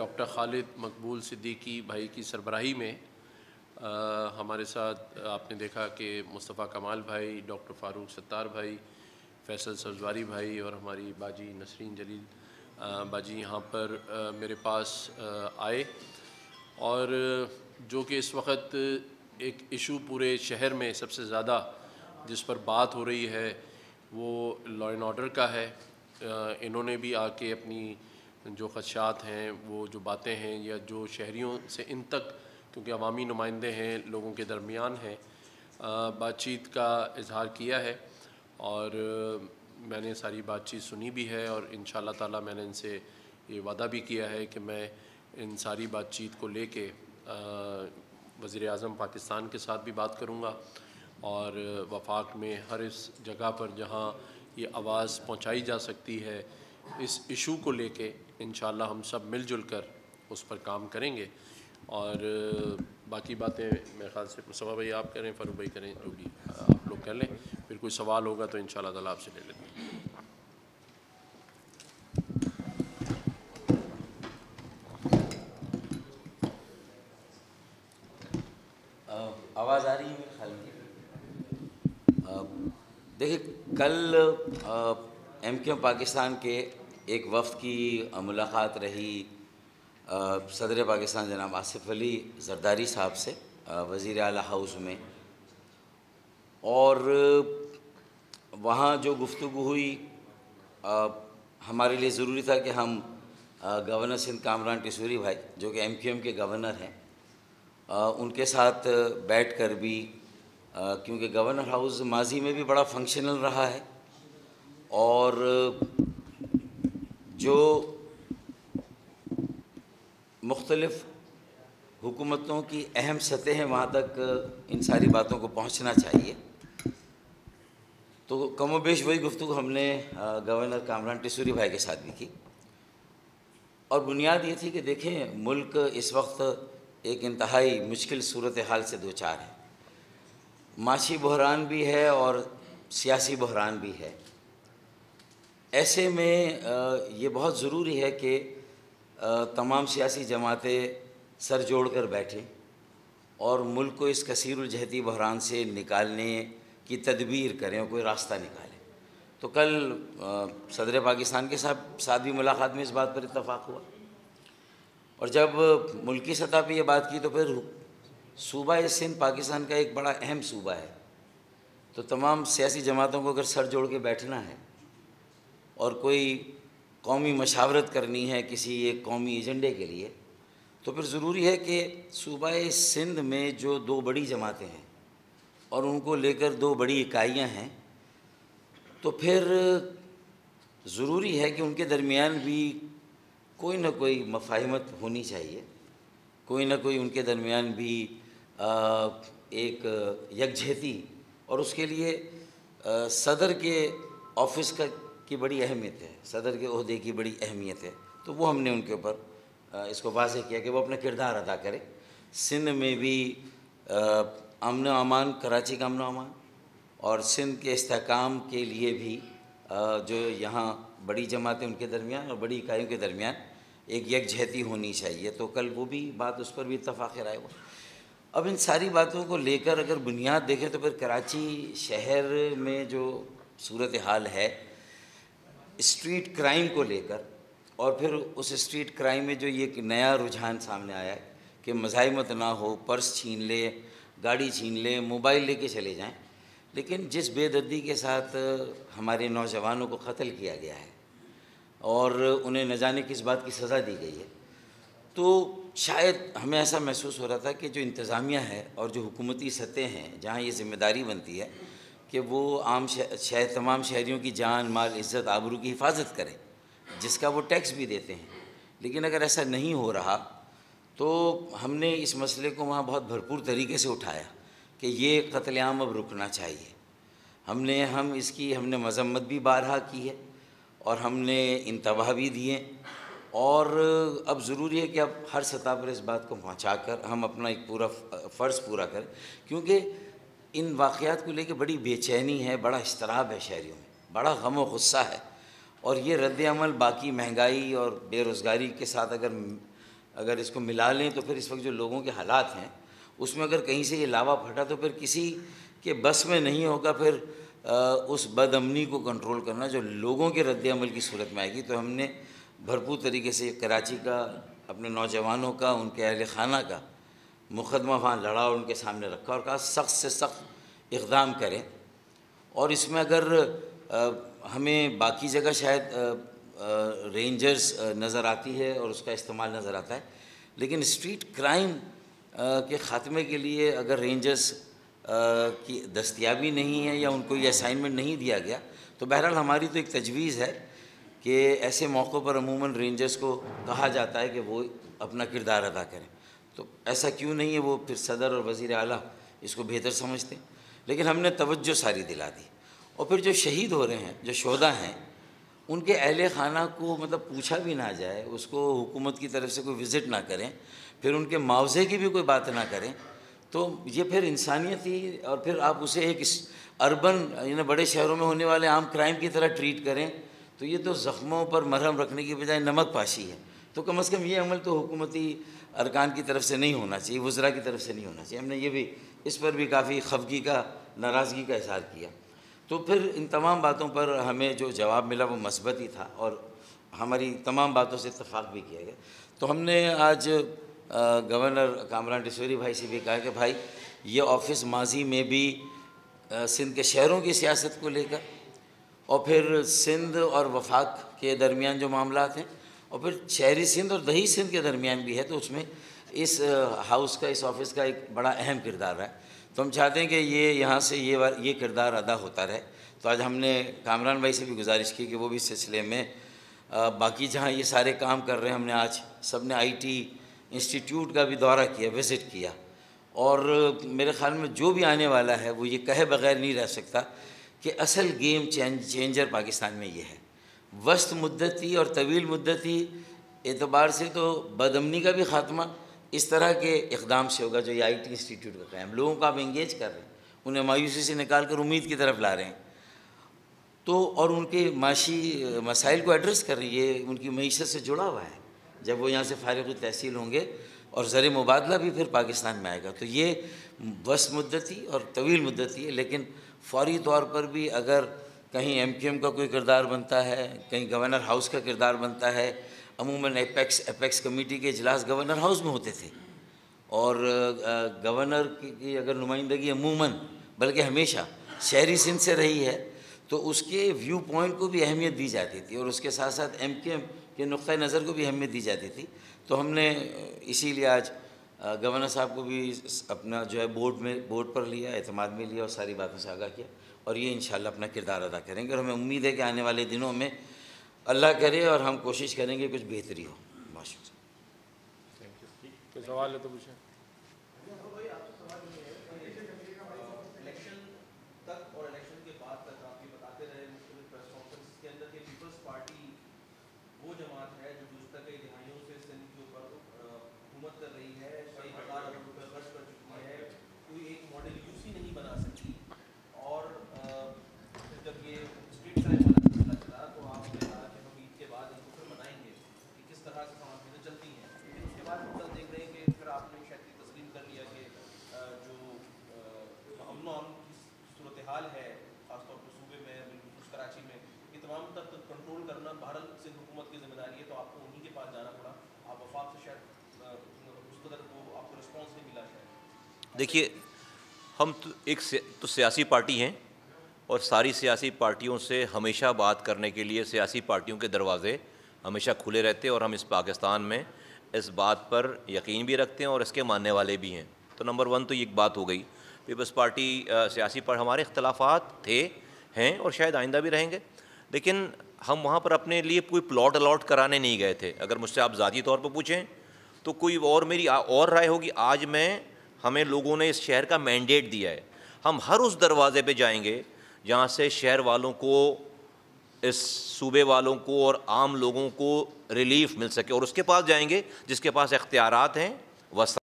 Doctor Khalid मकबूल सिद्दीकी भाई की सरबराही में हमारे साथ आपने देखा कि मुस्तफा कमाल भाई, डॉक्टर फारूक सत्तार भाई, फैसल सजारी भाई और हमारी बाजी नसरिन जलील बाजी यहाँ पर मेरे पास आए और जो कि इस वक्त एक इशू पूरे शहर में सबसे ज़्यादा जिस पर बात हो रही है वो लॉ एंड ऑर्डर का है। इन्होंने भी आके अपनी जो खदशात हैं, वो जो बातें हैं या जो शहरियों से इन तक, क्योंकि अवामी नुमाइंदे हैं, लोगों के दरमियान हैं, बातचीत का इजहार किया है और मैंने सारी बातचीत सुनी भी है और इंशाल्लाह ताला मैंने इनसे ये वादा भी किया है कि मैं इन सारी बातचीत को लेके वज़ीर-ए-आज़म पाकिस्तान के साथ भी बात करूँगा और वफाक में हर इस जगह पर जहाँ ये आवाज़ पहुँचाई जा सकती है इस इशू को लेके इंशाल्लाह हम सब मिलजुल कर उस पर काम करेंगे। और बाकी बातें मेरे ख्याल से मुस्तफ़ा भाई आप करें, फारूक भाई करें, जो भी आप लोग कर लें, फिर कोई सवाल होगा तो इंशाल्लाह ताला आपसे ले लेते हैं। आवाज़ आ रही है मेरे ख्याल में। देखिए, कल MQM पाकिस्तान के एक वफ़्द की मुलाकात रही सदर पाकिस्तान जनाब आसिफ अली जरदारी साहब से वज़ीर आला हाउस में, और वहाँ जो गुफ्तगू हुई हमारे लिए ज़रूरी था कि हम गवर्नर सिंध कामरान टेसोरी भाई जो कि MQM के गवर्नर हैं उनके साथ बैठ कर भी, क्योंकि गवर्नर हाउस माजी में भी बड़ा फंक्शनल रहा है और जो मुख्तलिफ हुकूमतों की अहम सतहें वहाँ तक इन सारी बातों को पहुँचना चाहिए, तो कमो बेश वही गुफ्तगू हमने गवर्नर कामरान टेसोरी भाई के साथ भी की। और बुनियाद ये थी कि देखें, मुल्क इस वक्त एक इंतहाई मुश्किल सूरत हाल से दो चार है, माशी बहरान भी है और सियासी बहरान भी है। ऐसे में ये बहुत ज़रूरी है कि तमाम सियासी जमातें सर जोड़ कर बैठें और मुल्क को इस कसीरुलजहती बहरान से निकालने की तदबीर करें और कोई रास्ता निकालें। तो कल सदर पाकिस्तान के साथ भी मुलाकात में इस बात पर इत्तफाक हुआ, और जब मुल्की सतह पर यह बात की तो फिर सूबा सिंध पाकिस्तान का एक बड़ा अहम सूबा है, तो तमाम सियासी जमातों को अगर सर जोड़ के बैठना है और कोई कौमी मशावरत करनी है किसी एक कौमी एजेंडे के लिए, तो फिर ज़रूरी है कि सूबाए सिंध में जो दो बड़ी जमातें हैं और उनको लेकर दो बड़ी इकाइयाँ हैं, तो फिर ज़रूरी है कि उनके दरमियान भी कोई ना कोई मफाहमत होनी चाहिए, कोई ना कोई उनके दरमियान भी एक यकजहती, और उसके लिए सदर के ऑफिस का की बड़ी अहमियत है, सदर के ओहदे की बड़ी अहमियत है। तो वो हमने उनके ऊपर इसको वाज़ेह किया कि वो अपना किरदार अदा करें, सिंध में भी अमन अमान, कराची का अमन अमान और सिंध के इस्तेहकाम के लिए भी जो यहाँ बड़ी जमातें उनके दरमियान और बड़ी इकाइयों के दरमियान एक यकजहती होनी चाहिए। तो कल वो भी बात, उस पर भी इत्तफाक़ राय हुआ। अब इन सारी बातों को लेकर अगर बुनियाद देखें तो फिर कराची शहर में जो सूरत हाल है स्ट्रीट क्राइम को लेकर, और फिर उस स्ट्रीट क्राइम में जो ये एक नया रुझान सामने आया है कि मज़ाहमत ना हो, पर्स छीन ले, गाड़ी छीन ले, मोबाइल लेके चले जाएं, लेकिन जिस बेदर्दी के साथ हमारे नौजवानों को कत्ल किया गया है और उन्हें न जाने किस बात की सज़ा दी गई है, तो शायद हमें ऐसा महसूस हो रहा था कि जो इंतज़ामिया है और जो हुकूमती सतह हैं जहाँ ये जिम्मेदारी बनती है कि वो आम तमाम शहरियों की जान, माल, इज़्ज़त, आबरू की हिफाजत करें, जिसका वो टैक्स भी देते हैं, लेकिन अगर ऐसा नहीं हो रहा तो हमने इस मसले को वहाँ बहुत भरपूर तरीके से उठाया कि ये कत्लेआम अब रुकना चाहिए। हमने इसकी मजम्मत भी बारहा की है और हमने इंतबाह भी दिए, और अब ज़रूरी है कि अब हर सतह पर इस बात को पहुँचा कर हम अपना एक पूरा फ़र्ज पूरा करें, क्योंकि इन वाक़यात को लेकर बड़ी बेचैनी है, बड़ा इश्तराब है शहरियों में, बड़ा गम व गुस्सा है, और ये रद्द अमल बाकी महंगाई और बेरोज़गारी के साथ अगर अगर इसको मिला लें तो फिर इस वक्त जो लोगों के हालात हैं उसमें अगर कहीं से ये लावा फटा तो फिर किसी के बस में नहीं होगा फिर उस बदअमनी को कंट्रोल करना जो लोगों के रद्दअमल की सूरत में आएगी। तो हमने भरपूर तरीके से कराची का, अपने नौजवानों का, उनके अहल खाना का मुकदमा वहाँ लड़ा और उनके सामने रखा और कहा सख्त से सख्त इक़दाम करें। और इसमें अगर हमें बाकी जगह शायद रेंजर्स नज़र आती है और उसका इस्तेमाल नज़र आता है, लेकिन स्ट्रीट क्राइम के ख़ात्मे के लिए अगर रेंजर्स की दस्तियाबी नहीं है या उनको ये असाइनमेंट नहीं दिया गया तो बहरहाल हमारी तो एक तजवीज़ है कि ऐसे मौक़ों पर अमूमन रेंजर्स को कहा जाता है कि वो अपना किरदार अदा करें, तो ऐसा क्यों नहीं है? वो फिर सदर और वज़ीर आला इसको बेहतर समझते हैं। लेकिन हमने तवज्जो सारी दिला दी और फिर जो शहीद हो रहे हैं, जो शोदा हैं, उनके अहले खाना को मतलब पूछा भी ना जाए, उसको हुकूमत की तरफ से कोई विज़िट ना करें, फिर उनके मुआवजे की भी कोई बात ना करें, तो ये फिर इंसानियत ही, और फिर आप उसे एक अर्बन यानी बड़े शहरों में होने वाले आम क्राइम की तरह ट्रीट करें, तो ये तो ज़ख्मों पर मरहम रखने की बजाय नमक पाशी है। तो कम से कम ये अमल तो हुकूमती अरकान की तरफ से नहीं होना चाहिए, वज़रा की तरफ से नहीं होना चाहिए। हमने ये भी, इस पर भी काफ़ी खफगी का, नाराज़गी का इजहार किया। तो फिर इन तमाम बातों पर हमें जो जवाब मिला वो मस्बत ही था और हमारी तमाम बातों से इत्तफाक भी किया गया। तो हमने आज गवर्नर कामरान टेसोरी भाई से भी कहा कि भाई ये ऑफिस माजी में भी सिंध के शहरों की सियासत को लेकर और फिर सिंध और वफाक के दरमियान जो मामला हैं और फिर शहरी सिंध और दही सिंध के दरमियान भी है, तो उसमें इस हाउस का, इस ऑफिस का एक बड़ा अहम किरदार रहा है। तो हम चाहते हैं कि ये यहाँ से ये किरदार अदा होता रहे। तो आज हमने कामरान भाई से भी गुजारिश की कि वो भी इस सिलसिले में बाकी जहाँ ये सारे काम कर रहे हैं, हमने आज सब ने IT इंस्टीट्यूट का भी दौरा किया, विज़िट किया, और मेरे ख़्याल में जो भी आने वाला है वो ये कहे बगैर नहीं रह सकता कि असल गेम चेंजर पाकिस्तान में ये है। वस्त मुद्दती और तवील मुद्दती एतबार से तो बदअमनी का भी ख़ात्मा इस तरह के इक़दाम से होगा जो ये IT इंस्टीट्यूट का क़याम, लोगों को आप इंगेज कर रहे हैं, उन्हें मायूसी से निकाल कर उम्मीद की तरफ ला रहे हैं, तो और उनके माशी मसाइल को एड्रेस कर रही है, उनकी मईशत से जुड़ा हुआ है। जब वो यहाँ से फारिग तहसील होंगे और ज़र मुबादला भी फिर पाकिस्तान में आएगा, तो ये वस्त मुद्दती और तवील मुद्दती है। लेकिन फ़ौरी तौर पर भी अगर कहीं MQM का कोई किरदार बनता है, कहीं गवर्नर हाउस का किरदार बनता है, अमूमन एपेक्स कमेटी के इजलास गवर्नर हाउस में होते थे और गवर्नर की अगर नुमाइंदगी अमूमन बल्कि हमेशा शहरी सिंध से रही है तो उसके व्यू पॉइंट को भी अहमियत दी जाती थी और उसके साथ साथ MQM के नुक़्ता नज़र को भी अहमियत दी जाती थी। तो हमने इसीलिए आज गवर्नर साहब को भी अपना जो है बोर्ड पर लिया, एतमाद में लिया और सारी बातों से आगाह किया और ये इंशाल्लाह अपना किरदार अदा करेंगे। और हमें उम्मीद है कि आने वाले दिनों में अल्लाह करे और हम कोशिश करेंगे कुछ बेहतरी हो। माशाल्लाह। सवाल है तो पूछें। देखिए, हम तो एक तो सियासी पार्टी हैं और सारी सियासी पार्टियों से हमेशा बात करने के लिए सियासी पार्टियों के दरवाज़े हमेशा खुले रहते हैं और हम इस पाकिस्तान में इस बात पर यकीन भी रखते हैं और इसके मानने वाले भी हैं। तो नंबर 1 तो ये एक बात हो गई। पीपल्स पार्टी सियासी पार्टी, हमारे इख्तलाफात थे, हैं और शायद आइंदा भी रहेंगे, लेकिन हम वहाँ पर अपने लिए कोई प्लॉट अलॉट कराने नहीं गए थे। अगर मुझसे आप ज़ाती तौर पर पूछें तो कोई और मेरी और राय होगी। आज मैं, हमें लोगों ने इस शहर का मैंडेट दिया है, हम हर उस दरवाज़े पे जाएंगे जहाँ से शहर वालों को, इस सूबे वालों को और आम लोगों को रिलीफ मिल सके और उसके पास जाएंगे जिसके पास इख्तियारात हैं, वसा